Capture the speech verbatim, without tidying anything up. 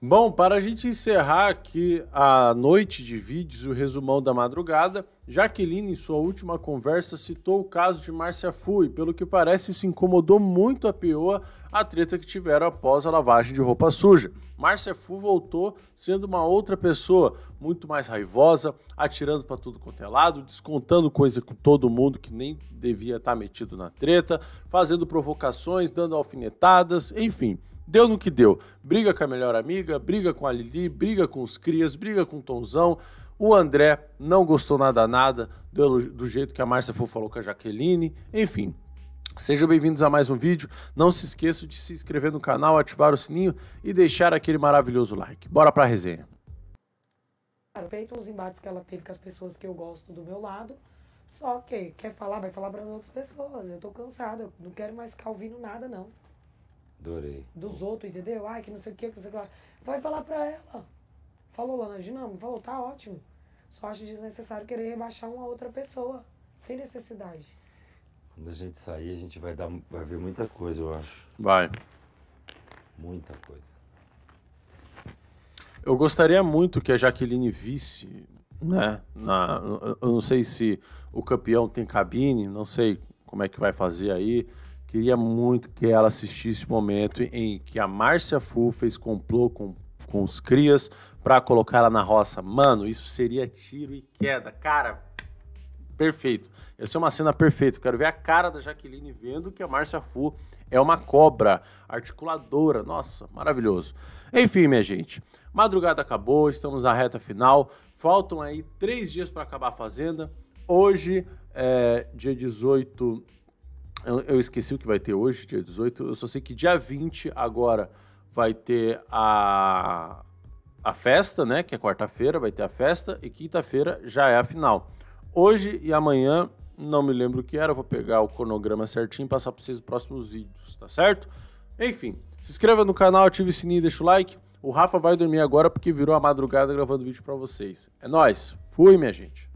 Bom, para a gente encerrar aqui a noite de vídeos e o resumão da madrugada, Jaqueline, em sua última conversa, citou o caso de Márcia Fu e, pelo que parece, isso incomodou muito a P O A, a treta que tiveram após a lavagem de roupa suja. Márcia Fu voltou sendo uma outra pessoa, muito mais raivosa, atirando para tudo quanto é lado, descontando coisa com todo mundo que nem devia estar metido na treta, fazendo provocações, dando alfinetadas, enfim... Deu no que deu. Briga com a melhor amiga, briga com a Lili, briga com os crias, briga com o Tomzão. O André não gostou nada nada do, do jeito que a Márcia Fu falou com a Jaqueline. Enfim, sejam bem-vindos a mais um vídeo. Não se esqueça de se inscrever no canal, ativar o sininho e deixar aquele maravilhoso like. Bora pra resenha. Respeito os embates que ela teve com as pessoas que eu gosto do meu lado. Só que quer falar, vai falar para as outras pessoas. Eu tô cansada, eu não quero mais ficar ouvindo nada, não. Adorei. Dos outros, entendeu? Ai, que não sei o que, que não sei o que lá. Vai falar pra ela. Falou, Landinão, falou, tá ótimo. Só acho desnecessário querer rebaixar uma outra pessoa. Tem necessidade. Quando a gente sair, a gente vai, dar, vai ver muita coisa, eu acho. Vai. Muita coisa. Eu gostaria muito que a Jaqueline visse, né? Na, eu não sei se o campeão tem cabine, não sei como é que vai fazer aí. Queria muito que ela assistisse o momento em que a Márcia Fu fez complô com, com os crias para colocar ela na roça. Mano, isso seria tiro e queda. Cara, perfeito. Essa é uma cena perfeita. Quero ver a cara da Jaqueline vendo que a Márcia Fu é uma cobra articuladora. Nossa, maravilhoso. Enfim, minha gente. Madrugada acabou, estamos na reta final. Faltam aí três dias para acabar a Fazenda. Hoje, é, dia dezoito... Eu esqueci o que vai ter hoje, dia dezoito. Eu só sei que dia vinte agora vai ter a, a festa, né? Que é quarta-feira, vai ter a festa. E quinta-feira já é a final. Hoje e amanhã, não me lembro o que era. Eu vou pegar o cronograma certinho e passar para vocês os próximos vídeos, tá certo? Enfim, se inscreva no canal, ative o sininho e deixa o like. O Rafa vai dormir agora porque virou a madrugada gravando vídeo para vocês. É nóis. Fui, minha gente.